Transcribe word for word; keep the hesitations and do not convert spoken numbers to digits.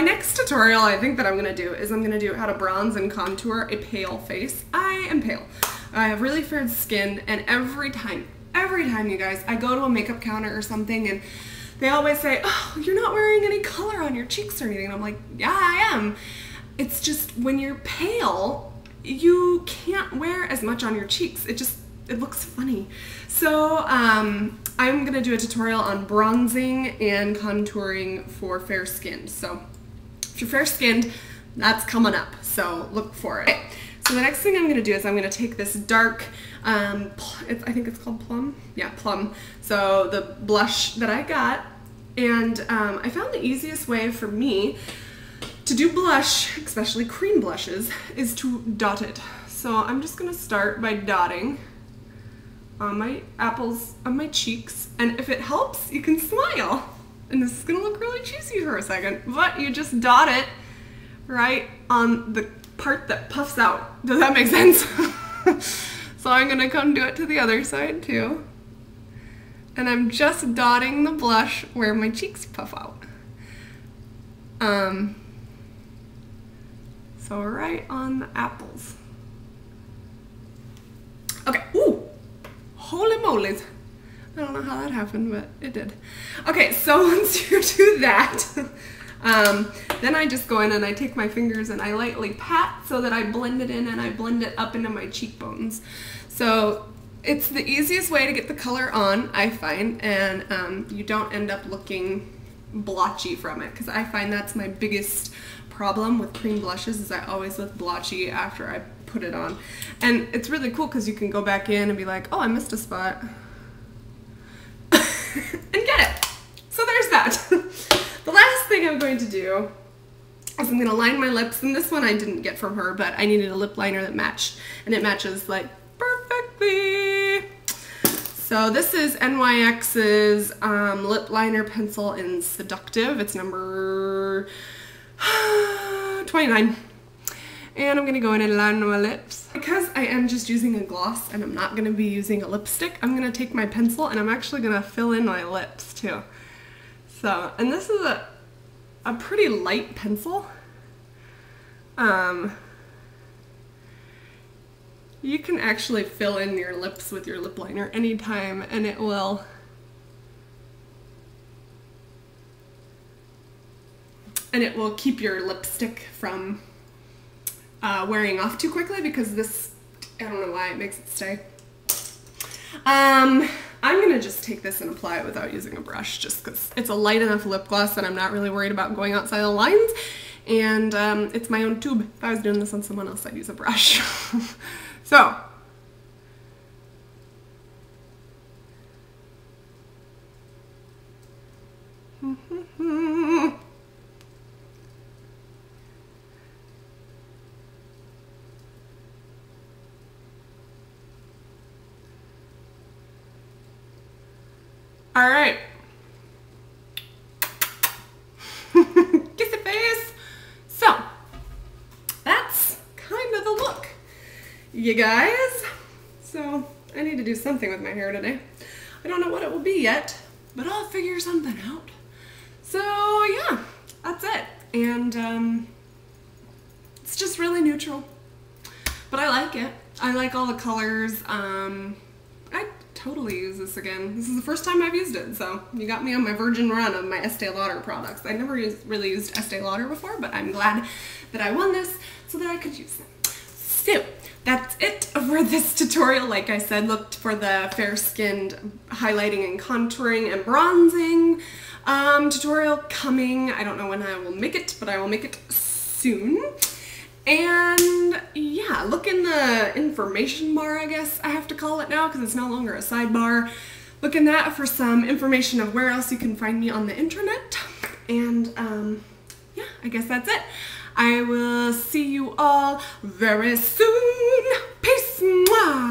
My next tutorial I think that I'm gonna do is I'm gonna do how to bronze and contour a pale face. I am pale. I have really fair skin, and every time, every time you guys, I go to a makeup counter or something and they always say, oh, you're not wearing any color on your cheeks or anything. And I'm like, yeah, I am. It's just when you're pale, you can't wear as much on your cheeks. It just, it looks funny. So um, I'm gonna do a tutorial on bronzing and contouring for fair skin. So if you're fair skinned, that's coming up. So look for it. Okay. So the next thing I'm going to do is I'm going to take this dark, um, it's, I think it's called Plum? Yeah, Plum. So the blush that I got, and um, I found the easiest way for me to do blush, especially cream blushes, is to dot it. So I'm just going to start by dotting on my apples, on my cheeks, and if it helps, you can smile. And this is going to look really cheesy for a second, but you just dot it right on the part that puffs out. Does that make sense? So I'm gonna come do it to the other side too. And I'm just dotting the blush where my cheeks puff out. Um, so right on the apples. Okay, ooh, holy moly. I don't know how that happened, but it did. Okay, so once you do that, Um, then I just go in and I take my fingers and I lightly pat so that I blend it in and I blend it up into my cheekbones. So it's the easiest way to get the color on, I find, and um, you don't end up looking blotchy from it, because I find that's my biggest problem with cream blushes is I always look blotchy after I put it on. And it's really cool because you can go back in and be like, oh, I missed a spot. And get it. So there's that. The last thing I'm going to do is I'm going to line my lips, and this one I didn't get from her, but I needed a lip liner that matched, and it matches like perfectly. So this is N Y X's um, lip liner pencil in Seductive. It's number twenty-nine. And I'm going to go in and line my lips. Because I am just using a gloss and I'm not going to be using a lipstick, I'm going to take my pencil and I'm actually going to fill in my lips too. So, and this is a, a pretty light pencil. Um, you can actually fill in your lips with your lip liner anytime and it will and it will keep your lipstick from uh, wearing off too quickly, because this, I don't know why it makes it stay. Um, I'm going to just take this and apply it without using a brush, just because it's a light enough lip gloss and I'm not really worried about going outside the lines, and um, it's my own tube. If I was doing this on someone else, I'd use a brush. So, all right, kiss the face. So that's kind of the look, you guys. So I need to do something with my hair today. I don't know what it will be yet, but I'll figure something out. So yeah, that's it. And um, it's just really neutral, but I like it. I like all the colors. Um, I totally use this again. This is the first time I've used it, so you got me on my virgin run of my Estee Lauder products. I never used, really used Estee Lauder before, but I'm glad that I won this so that I could use them. So that's it for this tutorial. Like I said, looked for the fair-skinned highlighting and contouring and bronzing um, tutorial coming. I don't know when I will make it, but I will make it soon. And yeah, look in the information bar, I guess I have to call it now because it's no longer a sidebar. Look in that for some information of where else you can find me on the internet. And um, yeah, I guess that's it. I will see you all very soon. Peace. Mwah.